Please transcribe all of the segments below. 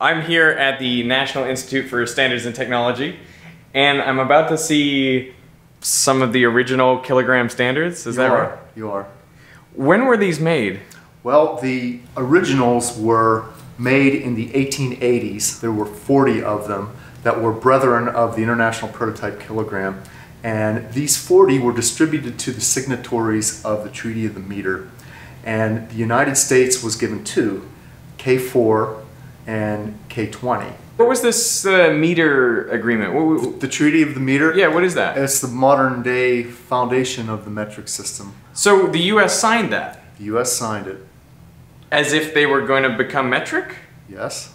I'm here at the National Institute for Standards and Technology, and I'm about to see some of the original kilogram standards. Is that right? You are. When were these made? Well, the originals were made in the 1880s. There were 40 of them that were brethren of the International Prototype Kilogram, and these 40 were distributed to the signatories of the Treaty of the Meter. And the United States was given two, K4 and K20. What was this meter agreement? The Treaty of the Meter? Yeah, what is that? It's the modern day foundation of the metric system. So the US signed that? The US signed it. As if they were going to become metric? Yes.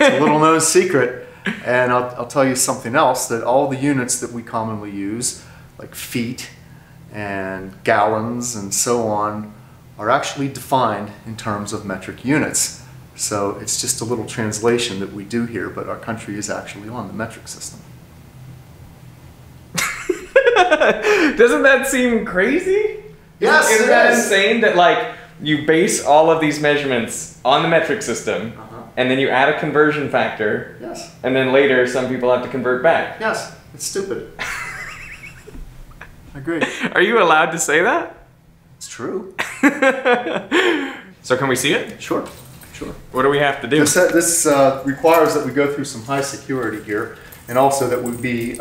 It's a little known secret. And I'll tell you something else, that all the units that we commonly use, like feet and gallons and so on, are actually defined in terms of metric units. So it's just a little translation that we do here, but our country is actually on the metric system. Doesn't that seem crazy? Yes, isn't that insane that, like, you base all of these measurements on the metric system, and then you add a conversion factor, and then later some people have to convert back? Yes, it's stupid. I agree. Are you allowed to say that? It's true. So can we see it? Sure. Sure. What do we have to do? This requires that we go through some high security here, and also that we be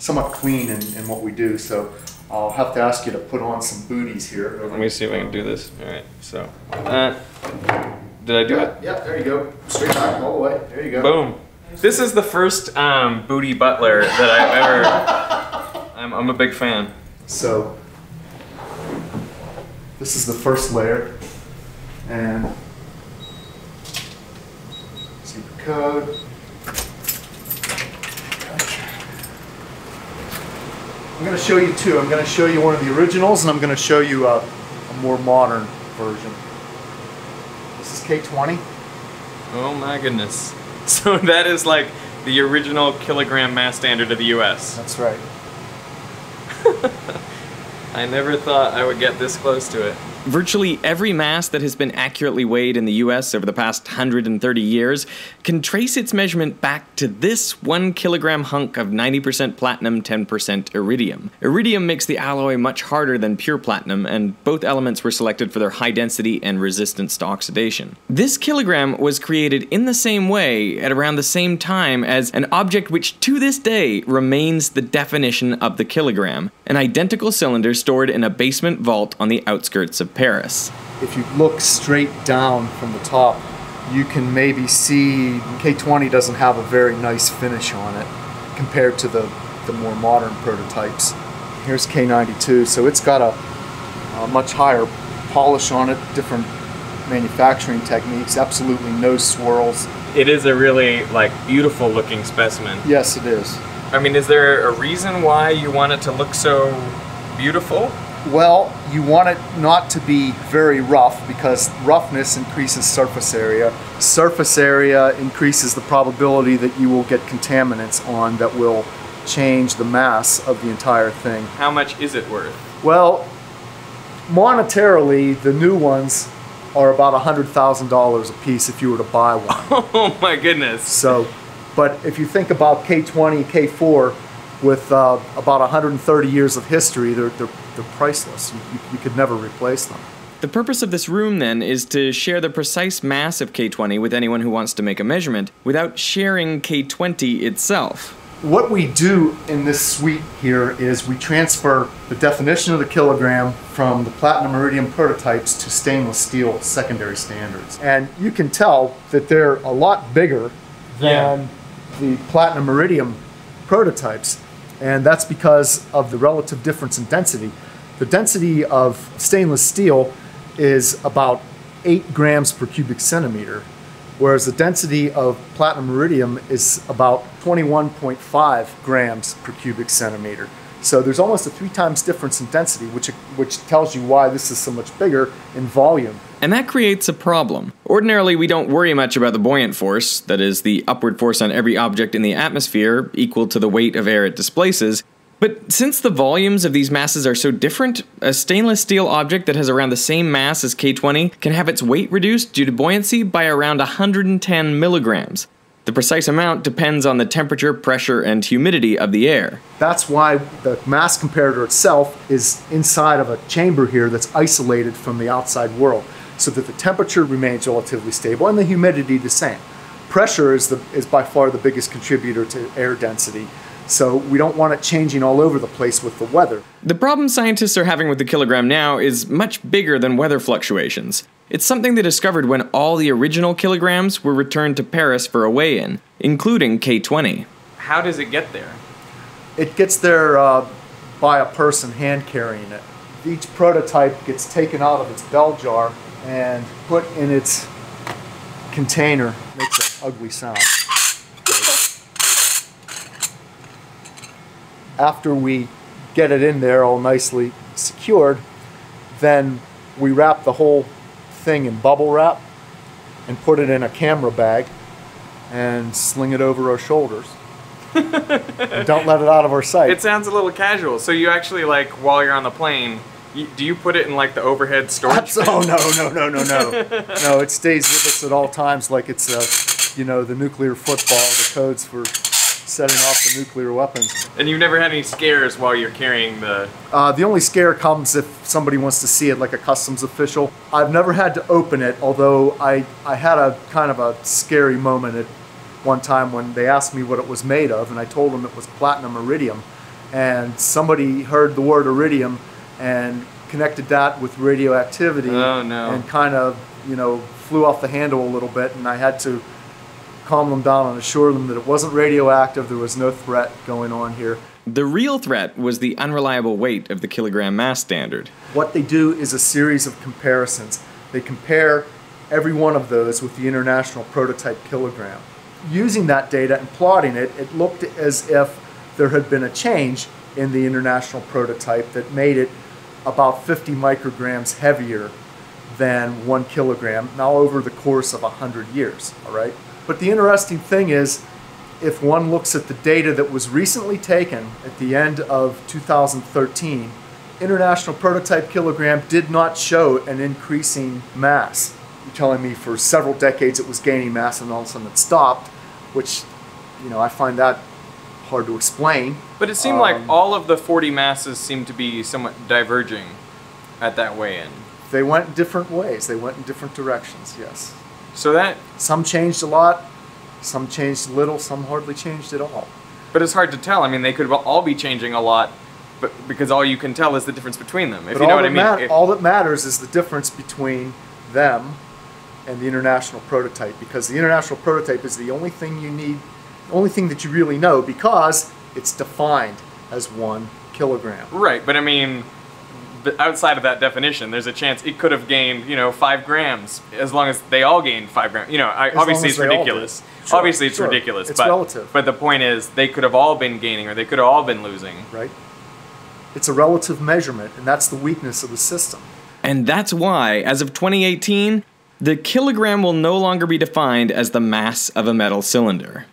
somewhat clean in what we do. So I'll have to ask you to put on some booties here. Let me see if I can do this. All right. So, did I do it? Yeah, there you go. Straight back all the way. There you go. Boom. This is the first booty butler that I've ever. I'm a big fan. So this is the first layer, and. Code. I'm going to show you two. I'm going to show you one of the originals, and I'm going to show you a more modern version. This is K20. Oh my goodness. So that is like the original kilogram mass standard of the US. That's right. I never thought I would get this close to it. Virtually every mass that has been accurately weighed in the US over the past 130 years can trace its measurement back to this 1 kilogram hunk of 90% platinum, 10% iridium. Iridium makes the alloy much harder than pure platinum, and both elements were selected for their high density and resistance to oxidation. This kilogram was created in the same way at around the same time as an object which to this day remains the definition of the kilogram, an identical cylinder stored in a basement vault on the outskirts of Paris. If you look straight down from the top, you can maybe see K20 doesn't have a very nice finish on it compared to the more modern prototypes. Here's K92, so it's got a much higher polish on it, different manufacturing techniques, absolutely no swirls. It is a really, like, beautiful looking specimen. Yes, it is. I mean, is there a reason why you want it to look so beautiful? Well, you want it not to be very rough, because roughness increases surface area. Surface area increases the probability that you will get contaminants on that will change the mass of the entire thing. How much is it worth? Well, monetarily, the new ones are about $100,000 a piece if you were to buy one. Oh my goodness. So, but if you think about K20, K4, with about 130 years of history, they're priceless. You could never replace them. The purpose of this room, then, is to share the precise mass of K20 with anyone who wants to make a measurement without sharing K20 itself. What we do in this suite here is we transfer the definition of the kilogram from the platinum iridium prototypes to stainless steel secondary standards. And you can tell that they're a lot bigger than the platinum iridium prototypes. And that's because of the relative difference in density. The density of stainless steel is about 8 grams per cubic centimeter, whereas the density of platinum iridium is about 21.5 grams per cubic centimeter. So there's almost a 3 times difference in density, which tells you why this is so much bigger in volume. And that creates a problem. Ordinarily, we don't worry much about the buoyant force, that is, the upward force on every object in the atmosphere equal to the weight of air it displaces, But since the volumes of these masses are so different, a stainless steel object that has around the same mass as K20 can have its weight reduced due to buoyancy by around 110 milligrams. The precise amount depends on the temperature, pressure, and humidity of the air. That's why the mass comparator itself is inside of a chamber here that's isolated from the outside world, so that the temperature remains relatively stable and the humidity the same. Pressure is by far the biggest contributor to air density, so we don't want it changing all over the place with the weather. The problem scientists are having with the kilogram now is much bigger than weather fluctuations. It's something they discovered when all the original kilograms were returned to Paris for a weigh-in, including K20. How does it get there? It gets there by a person hand-carrying it. Each prototype gets taken out of its bell jar and put in its container. It makes an ugly sound. After we get it in there all nicely secured, then we wrap the whole thing in bubble wrap and put it in a camera bag and sling it over our shoulders. Don't let it out of our sight. It sounds a little casual. So you actually, like, while you're on the plane, do you put it in like the overhead storage? Oh no. No, it stays with us at all times, like it's you know, the nuclear football, the codes for setting off the nuclear weapons. And you've never had any scares while you're carrying the... The only scare comes if somebody wants to see it, like a customs official. I've never had to open it, although I had a kind of a scary moment at one time when they asked me what it was made of, and I told them it was platinum iridium. And somebody heard the word iridium and connected that with radioactivity. Oh, no. And kind of, you know, flew off the handle a little bit, and I had to calm them down and assure them that it wasn't radioactive, there was no threat going on here. The real threat was the unreliable weight of the kilogram mass standard. What they do is a series of comparisons. They compare every one of those with the International Prototype Kilogram. Using that data and plotting it, it looked as if there had been a change in the International Prototype that made it about 50 micrograms heavier than 1 kilogram, now over the course of 100 years, all right? But the interesting thing is, if one looks at the data that was recently taken at the end of 2013, International Prototype Kilogram did not show an increasing mass. You're telling me for several decades it was gaining mass and all of a sudden it stopped, which, you know, I find that hard to explain. But it seemed like all of the 40 masses seemed to be somewhat diverging at that weigh-in. They went different ways. They went in different directions, yes. So that... Some changed a lot, some changed little, some hardly changed at all. But it's hard to tell. I mean, they could all be changing a lot, but because all you can tell is the difference between them, if you know what I mean. All that matters is the difference between them and the International Prototype, because the International Prototype is the only thing you need, the only thing that you really know, because it's defined as 1 kilogram. Right, but I mean... But outside of that definition, there's a chance it could have gained, you know, 5 grams, as long as they all gained 5 grams. You know, obviously it's ridiculous. Sure, obviously it's ridiculous. It's relative. But the point is, they could have all been gaining, or they could have all been losing. Right. It's a relative measurement, and that's the weakness of the system. And that's why, as of 2018, the kilogram will no longer be defined as the mass of a metal cylinder.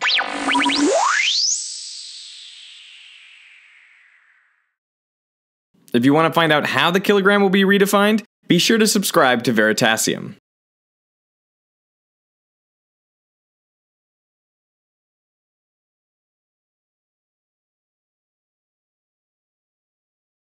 If you want to find out how the kilogram will be redefined, be sure to subscribe to Veritasium.